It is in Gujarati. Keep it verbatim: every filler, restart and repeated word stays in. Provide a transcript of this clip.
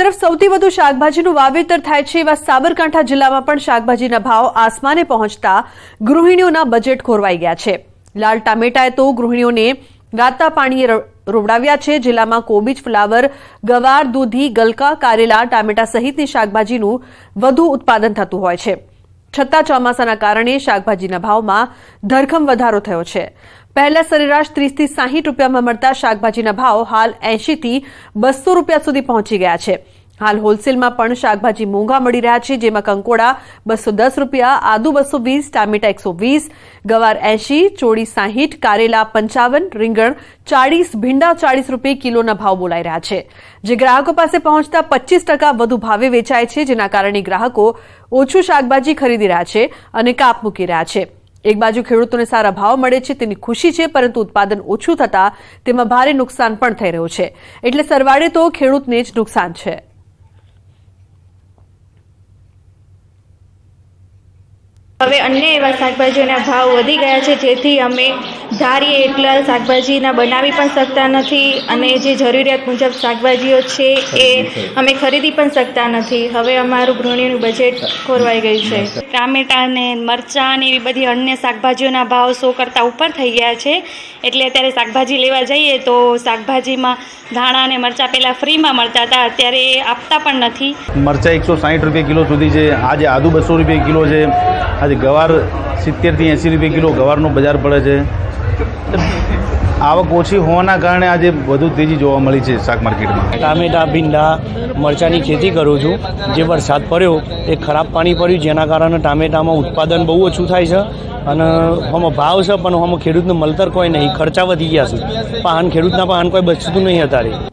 तरफ સૌથી વધુ શાકભાજીનું વાવેતર થાય છે એવા સાબરકાંઠા જિલ્લામાં પણ શાકભાજીના ભાવ આસમાને પહોંચતા ગૃહિણીઓના બજેટ ખોરવાઈ ગયા છે। લાલ ટામેટાએ તો ગૃહિણીઓને રાતા પાણીએ રોવડાવ્યા છે। જિલ્લામાં કોબીજ, ફ્લાવર, ગવાર, દૂધી, ગલકા, કારેલા, ટામેટા સહિતની શાકભાજીનું વધુ ઉત્પાદન થતું હોય છે। છતાં ચોમાસાના કારણે શાકભાજીના ભાવમાં ધરખમ વધારો થયો છે। પહેલા સરેરાશ ત્રીસથી સાહીઠ રૂપિયામાં મળતા શાકભાજીના ભાવ હાલ એંશીથી બસો રૂપિયા સુધી પહોંચી ગયા છે। હાલ હોલસેલમાં પણ શાકભાજી મોંઘા મળી રહ્યા છે, જેમાં કંકોડા બસો દસ રૂપિયા, આદુ બસો વીસ, ટામેટા એકસો વીસ, ગવાર એંશી, ચોળી સાહીઠ, કારેલા પંચાવન, રીંગણ ચાળીસ, ભીંડા ચાળીસ રૂપિયા કિલોના ભાવ બોલાઈ રહ્યા છે, જે ગ્રાહકો પાસે પહોંચતા પચીસ ટકા વધુ ભાવે વેચાય છે, જેના કારણે ગ્રાહકો ઓછું શાકભાજી ખરીદી રહ્યા છે અને કાપ મૂકી રહ્યા છે। એક બાજુ ખેડૂતોને સારા ભાવ મળે છે તેની ખુશી છે, પરંતુ ઉત્પાદન ઓછું થતા તેમાં ભારે નુકસાન પણ થઈ રહ્યું છે, એટલે સરવાળે તો ખેડૂતને જ નુકસાન છે। હવે અન્ય એવા શાકભાજીઓના ભાવ વધી ગયા છે, જેથી અમે ધારીએ એટલા શાકભાજીના બનાવી પણ શકતા નથી અને જે જરૂરિયાત મુજબ શાકભાજીઓ છે એ અમે ખરીદી પણ શકતા નથી। હવે અમારું ગૃહિણીનું બજેટ ખોરવાઈ ગયું છે। ટામેટાં ને મરચાં ને એવી બધી અન્ય શાકભાજીઓના ભાવ સો કરતાં ઉપર થઈ ગયા છે, એટલે અત્યારે શાકભાજી લેવા જઈએ તો શાકભાજીમાં ધાણા ને મરચાં પહેલાં ફ્રીમાં મળતા હતા, અત્યારે આપતા પણ નથી। મરચાં એકસો સાહીઠ રૂપિયા કિલો સુધી છે, આજે આદુ બસો રૂપિયા કિલો છે, આજે ગવાર સિત્તેર થી એંસી રૂપિયા કિલો ગવારનો બજાર પડે છે। આવક ઓછી હોવાના કારણે આજે વધુ તેજી જોવા મળી છે શાક માર્કેટમાં। ટામેટા, ભીંડા, મરચાંની ખેતી કરું છું, જે વરસાદ પડ્યો એ ખરાબ પાણી પડ્યું, જેના કારણે ટામેટામાં ઉત્પાદન બહુ ઓછું થાય છે અને આમાં ભાવ છે પણ આમાં ખેડૂતને મળતર કોઈ નહીં, ખર્ચા વધી ગયા છે, પાન ખેડૂતના પાન કોઈ બચતું નહીં અત્યારે।